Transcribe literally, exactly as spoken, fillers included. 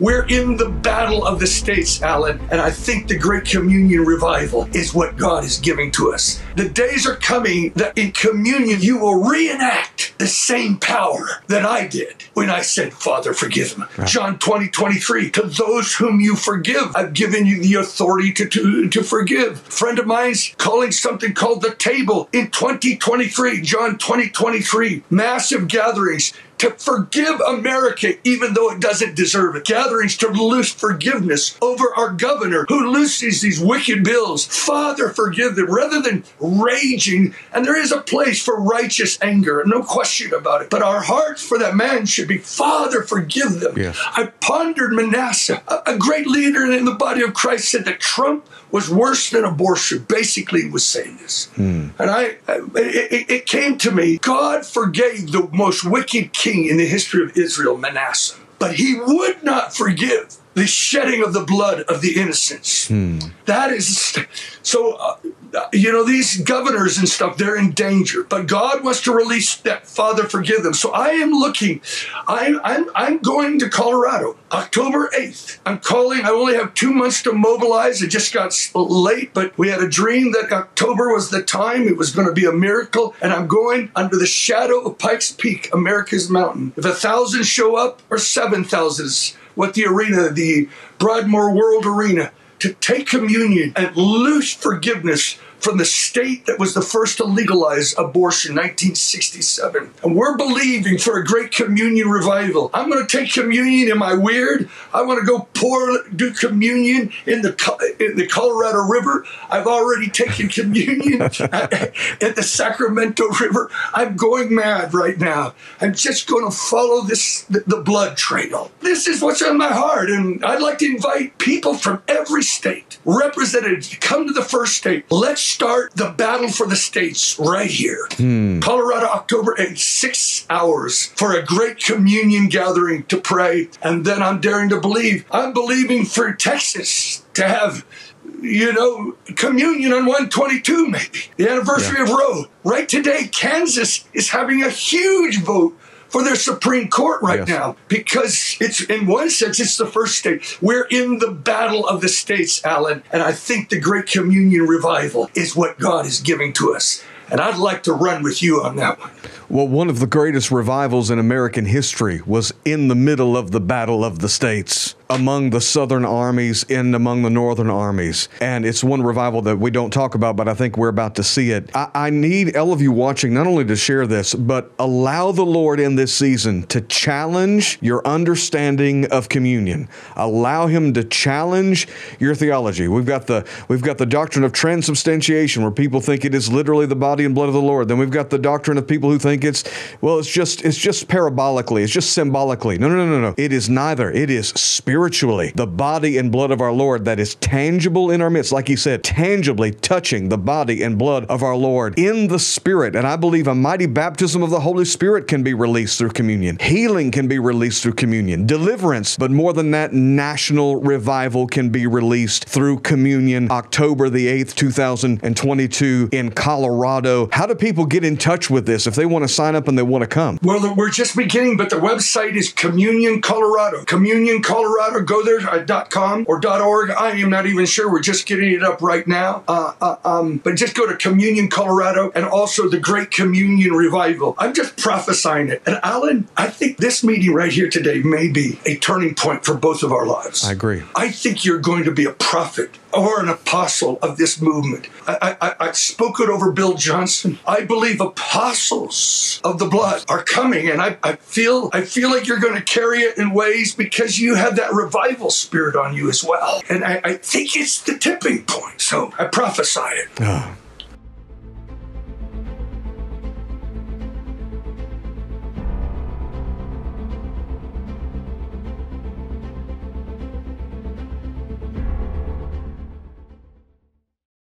We're in the battle of the states, Alan, and I think the Great Communion Revival is what God is giving to us. The days are coming that in communion you will reenact the same power that I did when I said, Father, forgive them. Right. John twenty, twenty-three, to those whom you forgive, I've given you the authority to, to, to forgive. Friend of mine's calling something called the table in twenty twenty-three, John twenty, twenty-three, massive gatherings, to forgive America, even though it doesn't deserve it. Gatherings to loose forgiveness over our governor who looses these wicked bills. Father, forgive them, rather than raging. And there is a place for righteous anger, no question about it. But our hearts for that man should be, Father, forgive them. Yes. I pondered Manasseh. A great leader in the body of Christ said that Trump was worse than abortion. Basically, he was saying this. Hmm. And I, it, it came to me, God forgave the most wicked king in the history of Israel, Manasseh. But he would not forgive the shedding of the blood of the innocents. Hmm. That is, so, uh, you know, these governors and stuff, they're in danger. But God wants to release that, Father, forgive them. So I am looking, I, I'm, I'm going to Colorado, October eighth. I'm calling, I only have two months to mobilize. It just got late, but we had a dream that October was the time. It was going to be a miracle. And I'm going under the shadow of Pike's Peak, America's Mountain. If a thousand show up or seven thousands, what the arena, the Broadmoor World Arena, to take communion and loose forgiveness from the state that was the first to legalize abortion, nineteen sixty-seven. And we're believing for a great communion revival. I'm going to take communion. Am I weird? I want to go pour, do communion in the, in the Colorado River. I've already taken communion at, at the Sacramento River. I'm going mad right now. I'm just going to follow this the, the blood trail. This is what's on my heart, and I'd like to invite people from every state, representatives, to come to the first state. Let's start the battle for the states right here. Hmm. Colorado, October eighth, six hours for a great communion gathering to pray. And then I'm daring to believe. I'm believing for Texas to have, you know, communion on one twenty-two, maybe. The anniversary yeah. of Roe. Right today, Kansas is having a huge vote for their Supreme Court right yes. now, because it's, in one sense, it's the first state. We're in the battle of the states, Alan, and I think the Great Communion Revival is what God is giving to us. And I'd like to run with you on that one. Well, one of the greatest revivals in American history was in the middle of the Battle of the States, among the Southern armies and among the Northern armies. And it's one revival that we don't talk about, but I think we're about to see it. I, I need all of you watching not only to share this, but allow the Lord in this season to challenge your understanding of communion. Allow Him to challenge your theology. We've got the, we've got the doctrine of transubstantiation, where people think it is literally the body and blood of the Lord. Then we've got the doctrine of people who think it's, well, it's just, it's just parabolically, it's just symbolically. No, no, no, no, no. It is neither. It is spiritual. Spiritually, the body and blood of our Lord that is tangible in our midst, like he said, tangibly touching the body and blood of our Lord in the Spirit. And I believe a mighty baptism of the Holy Spirit can be released through communion. Healing can be released through communion. Deliverance, but more than that, national revival can be released through communion, October the eighth, two thousand twenty-two in Colorado. How do people get in touch with this if they want to sign up and they want to come? Well, we're just beginning, but the website is Communion Colorado. Communion Colorado. Go there, uh, .com or .org. I am not even sure. We're just getting it up right now. Uh, uh, um, but just go to Communion Colorado, and also the Great Communion Revival. I'm just prophesying it. And Alan, I think this meeting right here today may be a turning point for both of our lives. I agree. I think you're going to be a prophet or an apostle of this movement. I, I, I spoke it over Bill Johnson. I believe apostles of the blood are coming, and I, I feel I feel like you're going to carry it in ways, because you have that revival spirit on you as well. And I, I think it's the tipping point, so I prophesy it. Oh.